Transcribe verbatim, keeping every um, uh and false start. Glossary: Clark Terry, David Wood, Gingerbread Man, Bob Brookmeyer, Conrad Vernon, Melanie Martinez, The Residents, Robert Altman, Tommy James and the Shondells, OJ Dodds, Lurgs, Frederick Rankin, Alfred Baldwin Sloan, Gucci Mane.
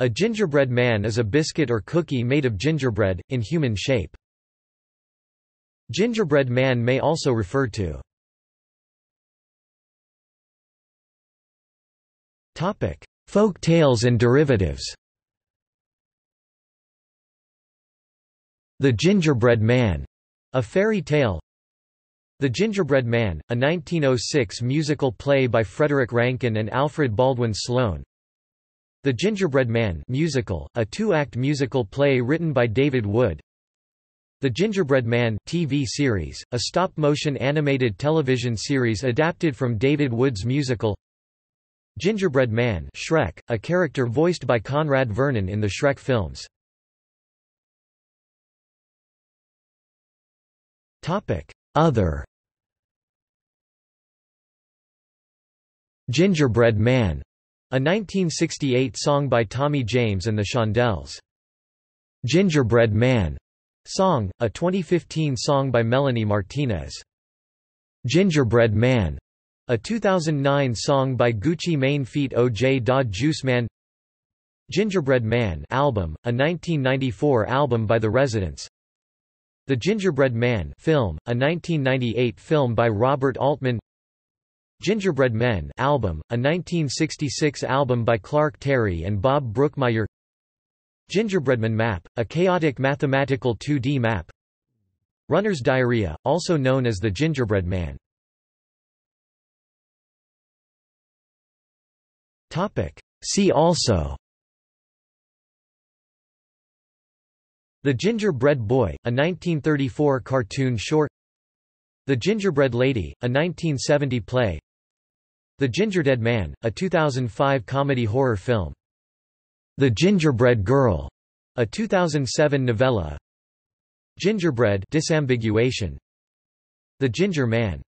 A gingerbread man is a biscuit or cookie made of gingerbread, in human shape. Gingerbread man may also refer to folk tales and derivatives. The Gingerbread Man, a fairy tale. The Gingerbread Man, a nineteen oh six musical play by Frederick Rankin and Alfred Baldwin Sloan. The Gingerbread Man musical, a two-act musical play written by David Wood. The Gingerbread Man T V series, a stop-motion animated television series adapted from David Wood's musical. Gingerbread Man Shrek, a character voiced by Conrad Vernon in the Shrek films. Topic: Other. Gingerbread Man, a nineteen sixty-eight song by Tommy James and the Shondells. Gingerbread Man song, a twenty fifteen song by Melanie Martinez. Gingerbread Man, a two thousand nine song by Gucci Mane feat O J Dodds Juice Man. Gingerbread Man album, a nineteen ninety-four album by The Residents. The Gingerbread Man film, a nineteen ninety-eight film by Robert Altman. Gingerbread Men album, a nineteen sixty-six album by Clark Terry and Bob Brookmeyer. Gingerbreadman map, a chaotic mathematical two D map. Runner's Diarrhea, also known as the Gingerbread Man. Topic: See also. The Gingerbread Boy, a nineteen thirty-four cartoon short. The Gingerbread Lady, a nineteen seventy play. The Gingerdead Man, a two thousand five comedy horror film. The Gingerbread Girl, a two thousand seven novella. Gingerbread Disambiguation. The Ginger Man.